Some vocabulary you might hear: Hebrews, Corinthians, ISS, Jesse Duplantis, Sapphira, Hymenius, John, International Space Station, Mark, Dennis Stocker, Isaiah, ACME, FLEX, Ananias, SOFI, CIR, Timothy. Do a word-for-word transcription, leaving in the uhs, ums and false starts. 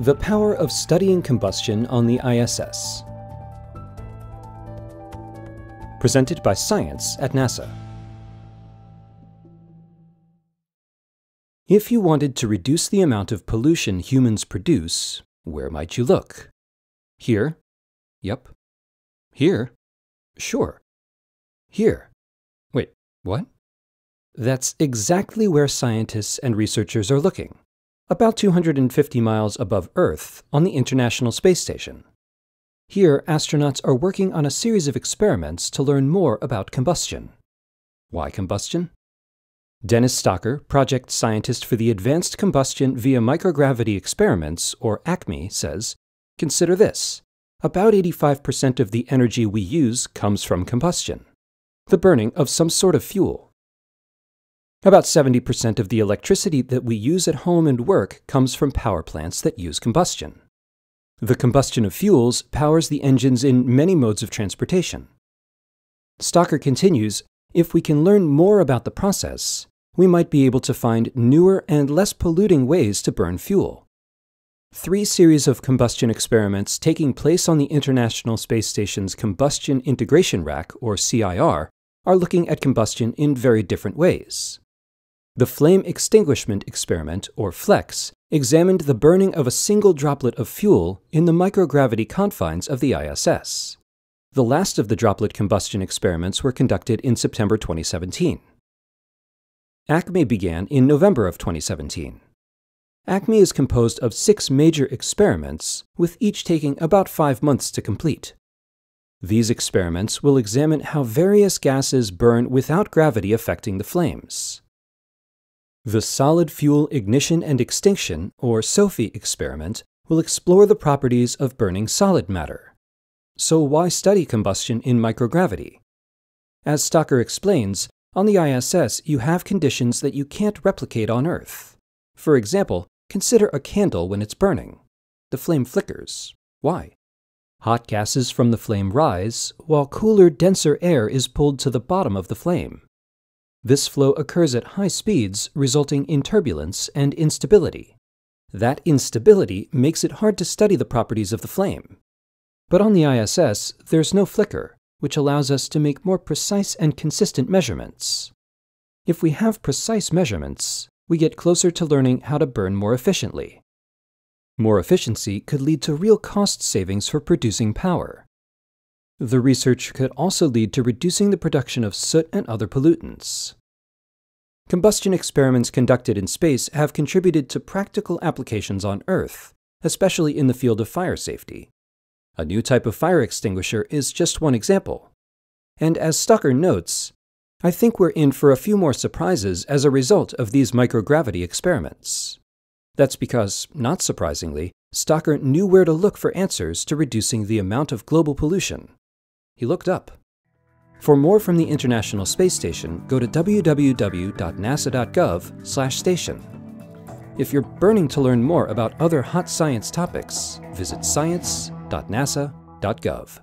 The power of studying combustion on the I S S. Presented by Science at NASA. If you wanted to reduce the amount of pollution humans produce, where might you look? Here? Yep. Here? Sure. Here? Wait, what? That's exactly where scientists and researchers are looking. About two hundred fifty miles above Earth, on the International Space Station. Here, astronauts are working on a series of experiments to learn more about combustion. Why combustion? Dennis Stocker, project scientist for the Advanced Combustion via Microgravity Experiments, or ACME, says, "Consider this. About eighty-five percent of the energy we use comes from combustion, the burning of some sort of fuel. About seventy percent of the electricity that we use at home and work comes from power plants that use combustion. The combustion of fuels powers the engines in many modes of transportation." Stocker continues, "If we can learn more about the process, we might be able to find newer and less polluting ways to burn fuel." Three series of combustion experiments taking place on the International Space Station's Combustion Integration Rack, or C I R, are looking at combustion in very different ways. The Flame Extinguishment Experiment, or FLEX, examined the burning of a single droplet of fuel in the microgravity confines of the I S S. The last of the droplet combustion experiments were conducted in September twenty seventeen. ACME began in November of twenty seventeen. ACME is composed of six major experiments, with each taking about five months to complete. These experiments will examine how various gases burn without gravity affecting the flames. The Solid Fuel Ignition and Extinction, or SOFI, experiment will explore the properties of burning solid matter. So why study combustion in microgravity? As Stocker explains, on the I S S you have conditions that you can't replicate on Earth. For example, consider a candle when it's burning. The flame flickers. Why? Hot gases from the flame rise, while cooler, denser air is pulled to the bottom of the flame. This flow occurs at high speeds, resulting in turbulence and instability. That instability makes it hard to study the properties of the flame. But on the I S S, there's no flicker, which allows us to make more precise and consistent measurements. If we have precise measurements, we get closer to learning how to burn more efficiently. More efficiency could lead to real cost savings for producing power. The research could also lead to reducing the production of soot and other pollutants. Combustion experiments conducted in space have contributed to practical applications on Earth, especially in the field of fire safety. A new type of fire extinguisher is just one example. And as Stocker notes, "I think we're in for a few more surprises as a result of these microgravity experiments." That's because, not surprisingly, Stocker knew where to look for answers to reducing the amount of global pollution. He looked up. For more from the International Space Station, go to w w w dot nasa dot gov slash station. If you're burning to learn more about other hot science topics, visit science dot nasa dot gov.